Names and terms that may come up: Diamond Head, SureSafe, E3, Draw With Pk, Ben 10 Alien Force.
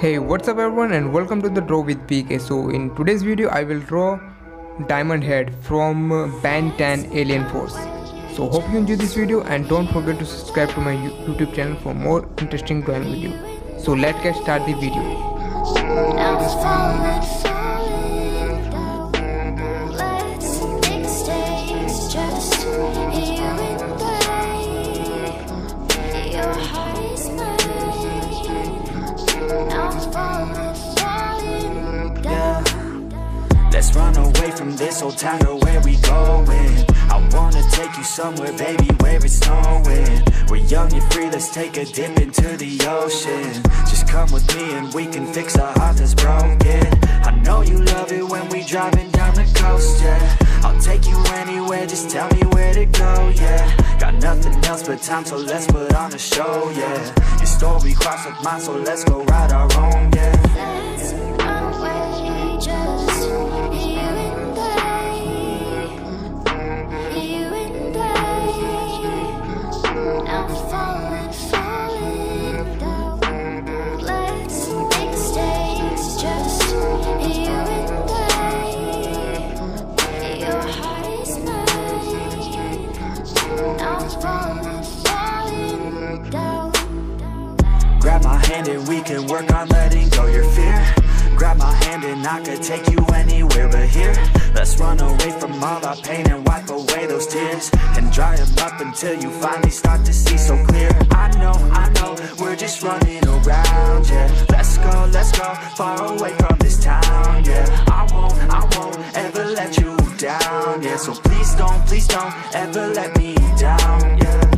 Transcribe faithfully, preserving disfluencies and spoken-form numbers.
Hey, what's up everyone and welcome to the Draw with P K. So in today's video I will draw Diamond Head from Ben ten Alien Force. So hope you enjoy this video and don't forget to subscribe to my YouTube channel for more interesting drawing videos. So let's get start the video. Let's run away from this old town to where we going. I wanna take you somewhere, baby, where it's snowing. We're young and free, let's take a dip into the ocean. Just come with me and we can fix a heart that's broken. I know you love it when we driving down the coast, yeah. I'll take you anywhere, just tell me where to go, yeah. Got nothing else but time, so let's put on a show, yeah. Your story crossed with mine, so let's go ride our own, yeah. Grab my hand and we can work on letting go your fear. Grab my hand and I could take you anywhere but here. Let's run away from all our pain and wipe away those tears, and dry them up until you finally start to see so clear. I know, I know, we're just running around, yeah. Let's go, let's go, far away from this town, yeah. I won't, I won't ever let you down, yeah. So please don't, please don't ever let me down, yeah.